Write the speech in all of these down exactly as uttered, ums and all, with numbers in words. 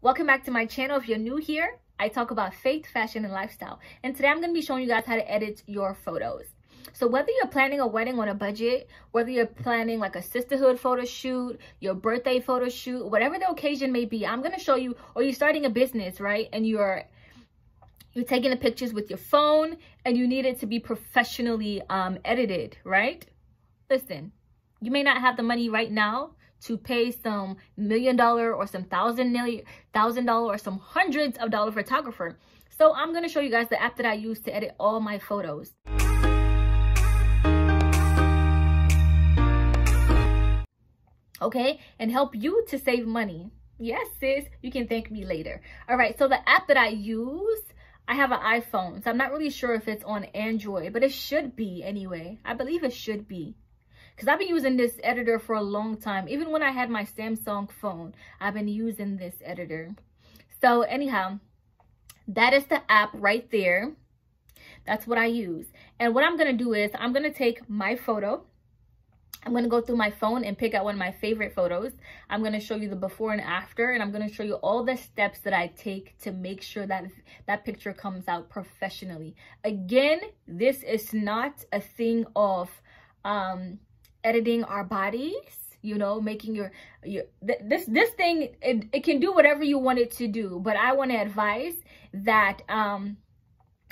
Welcome back to my channel. If you're new here, I talk about faith, fashion, and lifestyle. And today I'm going to be showing you guys how to edit your photos. So whether you're planning a wedding on a budget, whether you're planning like a sisterhood photo shoot, your birthday photo shoot, whatever the occasion may be, I'm going to show you, or you're starting a business, right? And you're you're taking the pictures with your phone and you need it to be professionally um, edited, right? Listen, you may not have the money right now to pay some million dollar or some thousand million thousand dollar or some hundreds of dollar photographer. So I'm going to show you guys the app that I use to edit all my photos. Okay, and help you to save money. Yes, sis, you can thank me later. All right, so the app that I use, I have an iPhone, so I'm not really sure if it's on Android, but it should be anyway. I believe it should be. Because I've been using this editor for a long time. Even when I had my Samsung phone, I've been using this editor. So anyhow, that is the app right there. That's what I use. And what I'm going to do is I'm going to take my photo. I'm going to go through my phone and pick out one of my favorite photos. I'm going to show you the before and after. And I'm going to show you all the steps that I take to make sure that that picture comes out professionally. Again, this is not a thing of... Um, editing our bodies, you know, making your your th this this thing, it, it can do whatever you want it to do, but I want to advise that um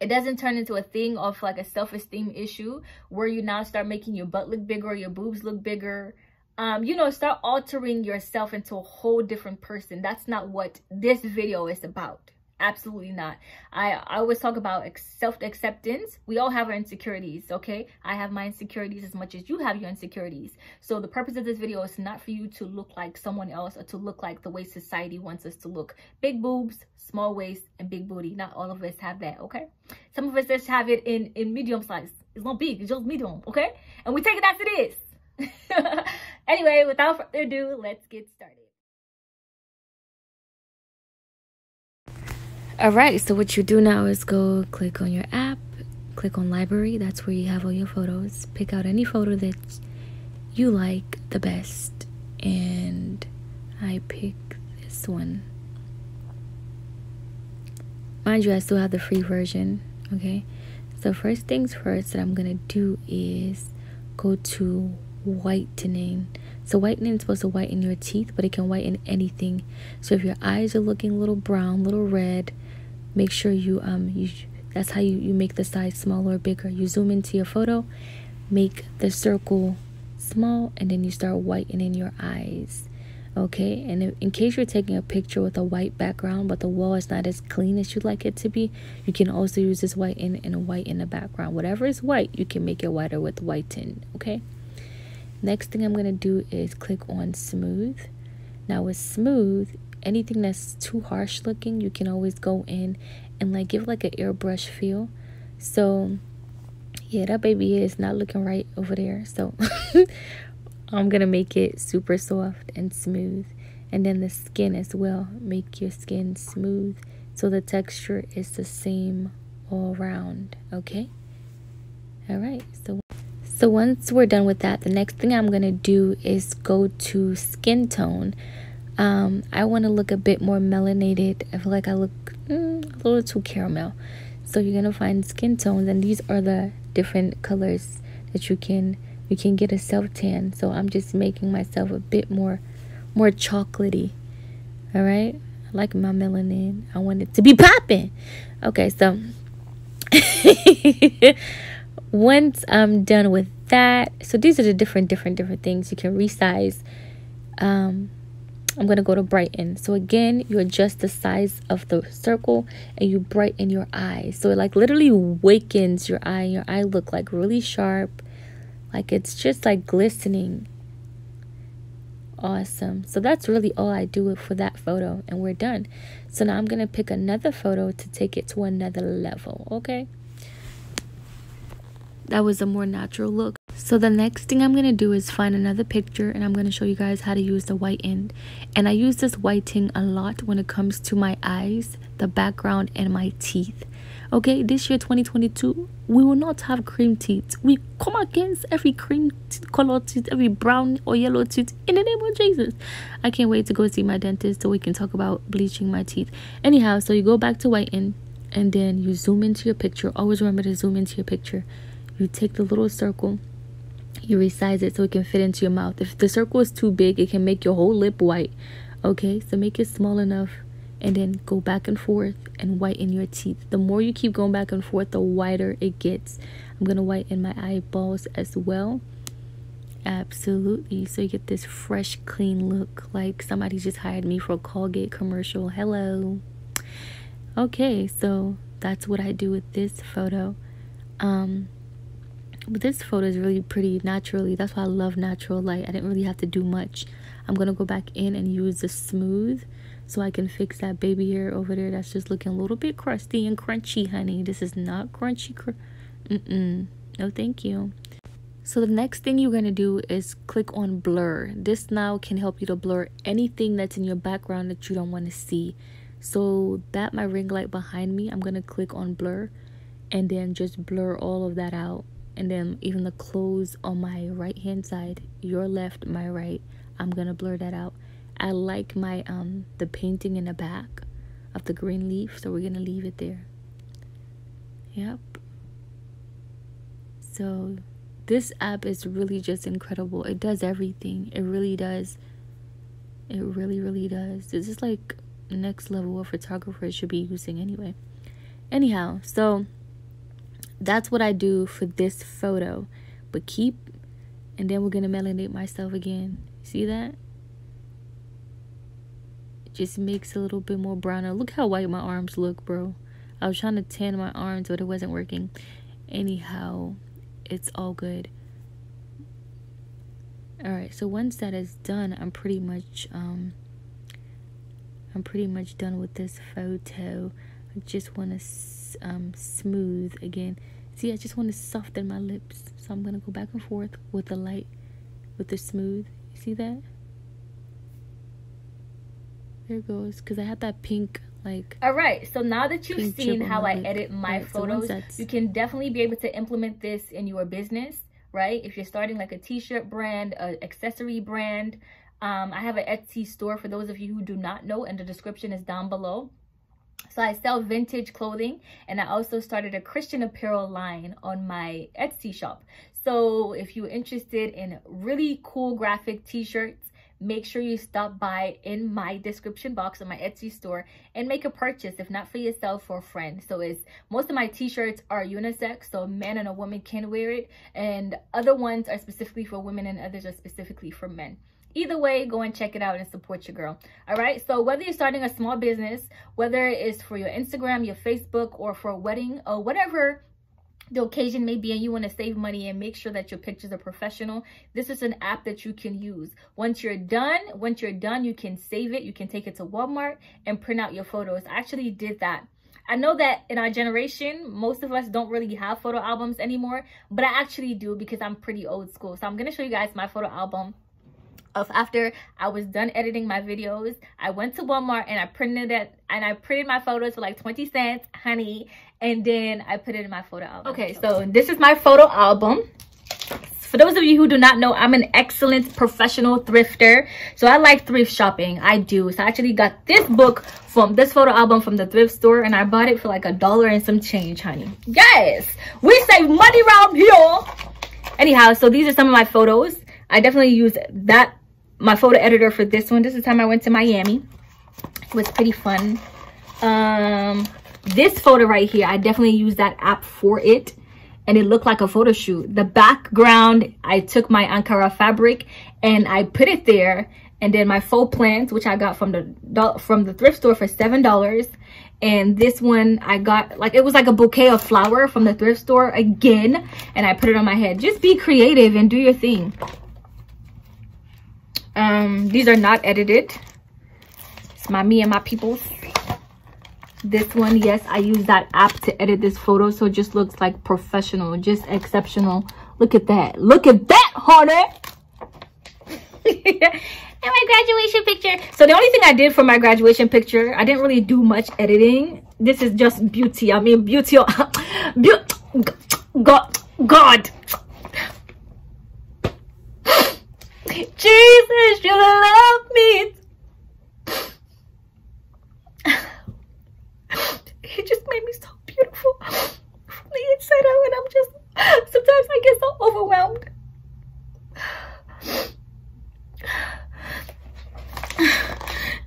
it doesn't turn into a thing of like a self-esteem issue where you now start making your butt look bigger or your boobs look bigger. Um you know, start altering yourself into a whole different person. That's not what this video is about. Absolutely not. I, I always talk about self-acceptance. We all have our insecurities, okay? I have my insecurities as much as you have your insecurities. So the purpose of this video is not for you to look like someone else or to look like the way society wants us to look. Big boobs, small waist, and big booty. Not all of us have that, okay? Some of us just have it in, in medium size. It's not big, it's just medium, okay? And we take it as it is. Anyway, without further ado, let's get started. All right, so what you do now is go click on your app, click on library. That's where you have all your photos. Pick out any photo that you like the best. And I pick this one. Mind you, I still have the free version, okay? So first things first that I'm gonna do is go to whitening. So whitening is supposed to whiten your teeth, but it can whiten anything. So if your eyes are looking a little brown, a little red, make sure you um you that's how you, you make the size smaller or bigger. You zoom into your photo, make the circle small, and then you start whitening your eyes, okay? And in, in case you're taking a picture with a white background but the wall is not as clean as you'd like it to be, you can also use this whiten and white in the background. Whatever is white, you can make it whiter with whiten, okay? Next thing I'm going to do is click on smooth. Now with smooth, anything that's too harsh looking, you can always go in and like give like an airbrush feel. So yeah, that baby is not looking right over there. So I'm going to make it super soft and smooth. And then the skin as well. Make your skin smooth so the texture is the same all around. Okay? All right. So So once we're done with that, the next thing I'm going to do is go to skin tone. Um, I want to look a bit more melanated. I feel like I look mm, a little too caramel. So you're going to find skin tones, and these are the different colors that you can you can get a self tan. So I'm just making myself a bit more more chocolatey. All right? I like my melanin. I want it to be popping. Okay, so once I'm done with that, so these are the different different different things you can resize. um I'm gonna go to brighten. So again, you adjust the size of the circle and you brighten your eyes, so it like literally wakens your eye and your eye look like really sharp, like it's just like glistening. Awesome. So that's really all I do for that photo, and we're done. So now I'm gonna pick another photo to take it to another level, okay? that was a more natural look. So the next thing I'm going to do is find another picture, and I'm going to show you guys how to use the white end. And I use this white thing a lot when it comes to my eyes, the background, and my teeth. Okay, this year twenty twenty-two, we will not have cream teeth. We come against every cream color teeth, every brown or yellow teeth in the name of Jesus. I can't wait to go see my dentist so we can talk about bleaching my teeth. Anyhow, so you go back to white end, and then you zoom into your picture. Always remember to zoom into your picture. You take the little circle, you resize it so it can fit into your mouth. If the circle is too big, it can make your whole lip white. Okay, so make it small enough, and then go back and forth and whiten your teeth. The more you keep going back and forth, the whiter it gets. I'm gonna whiten my eyeballs as well. Absolutely. So you get this fresh, clean look, like somebody just hired me for a Colgate commercial. Hello. Okay, so that's what I do with this photo. Um but this photo is really pretty naturally. That's why I love natural light. I didn't really have to do much. I'm gonna go back in and use the smooth so I can fix that baby hair over there that's just looking a little bit crusty and crunchy, honey. This is not crunchy cr mm-mm. No thank you. So the next thing you're going to do is click on blur. This now can help you to blur anything that's in your background that you don't want to see. So that my ring light behind me, I'm going to click on blur and then just blur all of that out. And then even the clothes on my right hand side, your left, my right, I'm going to blur that out. I like my um the painting in the back of the green leaf, so we're gonna leave it there. Yep. So this app is really just incredible. It does everything. It really does. It really really does. This is like next level what photographers should be using anyway. Anyhow, so that's what I do for this photo. But keep, and then we're gonna melanate myself again. See that? Just makes a little bit more browner. Look how white my arms look, bro. I was trying to tan my arms, but it wasn't working. Anyhow, it's all good. All right, so once that is done, I'm pretty much um I'm pretty much done with this photo. I just want to um smooth again. See, I just want to soften my lips, so I'm gonna go back and forth with the light, with the smooth. You see that? There goes, because I had that pink, like... All right, so now that you've seen how I edit my photos, you can definitely be able to implement this in your business, right? If you're starting like a t-shirt brand, an accessory brand. Um, I have an Etsy store for those of you who do not know, and the description is down below. So I sell vintage clothing, and I also started a Christian apparel line on my Etsy shop. So if you're interested in really cool graphic t-shirts, make sure you stop by in my description box on my Etsy store and make a purchase, if not for yourself, for a friend. So it's, most of my t-shirts are unisex, so a man and a woman can wear it, and other ones are specifically for women and others are specifically for men. Either way, go and check it out and support your girl. All right, so whether you're starting a small business, whether it is for your Instagram, your Facebook, or for a wedding, or whatever the occasion may be, and you want to save money and make sure that your pictures are professional, this is an app that you can use. Once you're done, once you're done, you can save it. You can take it to Walmart and print out your photos. I actually did that. I know that in our generation, most of us don't really have photo albums anymore, but I actually do because I'm pretty old school. So I'm going to show you guys my photo album of after I was done editing my videos. I went to Walmart and I printed it, and I printed my photos for like twenty cents, honey. And then I put it in my photo album. Okay, so this is my photo album. For those of you who do not know, I'm an excellent professional thrifter. So I like thrift shopping. I do. So I actually got this book from this photo album from the thrift store, and I bought it for like a dollar and some change, honey. Yes, we save money around here. Anyhow, so these are some of my photos. I definitely use that, my photo editor, for this one. This is the time I went to Miami. It was pretty fun. Um... This photo right here, I definitely used that app for it, and it looked like a photo shoot. The background, I took my Ankara fabric and I put it there, and then my faux plants, which I got from the from the thrift store for seven dollars, and this one I got, like, it was like a bouquet of flower from the thrift store again, and I put it on my head. Just be creative and do your thing. Um these are not edited. It's my me and my peoples. this one. Yes, I used that app to edit this photo, so it just looks like professional, just exceptional. Look at that, look at that, honey. And my graduation picture. So the only thing I did for my graduation picture, I didn't really do much editing. This is just beauty. I mean, beauty. Be- God. God. Jesus, you love me. He just made me so beautiful from the inside out, and I'm just, sometimes I get so overwhelmed.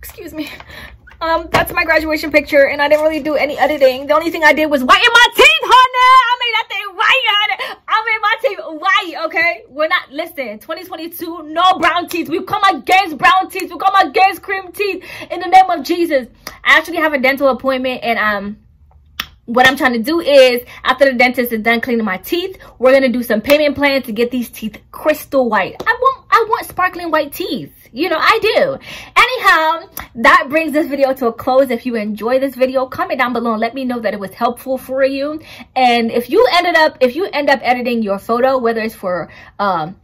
Excuse me. Um, that's my graduation picture, and I didn't really do any editing. The only thing I did was whiten my teeth, honey. I made that thing white, honey. I made my teeth white, okay? We're not, listen, twenty twenty-two, no brown teeth. We come against brown teeth. We come against cream teeth in the name of Jesus. I actually have a dental appointment, and um, what I'm trying to do is, after the dentist is done cleaning my teeth, we're going to do some payment plans to get these teeth crystal white. I want, I want sparkling white teeth. You know, I do. Anyhow, that brings this video to a close. If you enjoy this video, comment down below and let me know that it was helpful for you. And if you ended up, if you end up editing your photo, whether it's for um,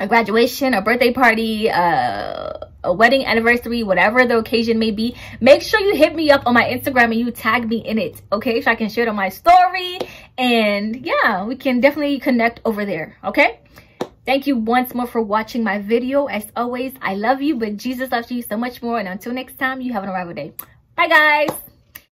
a graduation, a birthday party, uh, a wedding anniversary, whatever the occasion may be, make sure you hit me up on my Instagram and you tag me in it, okay? So I can share it on my story. And yeah, we can definitely connect over there, okay? Thank you once more for watching my video. As always, I love you, but Jesus loves you so much more. And until next time, you have an arrival day. Bye, guys.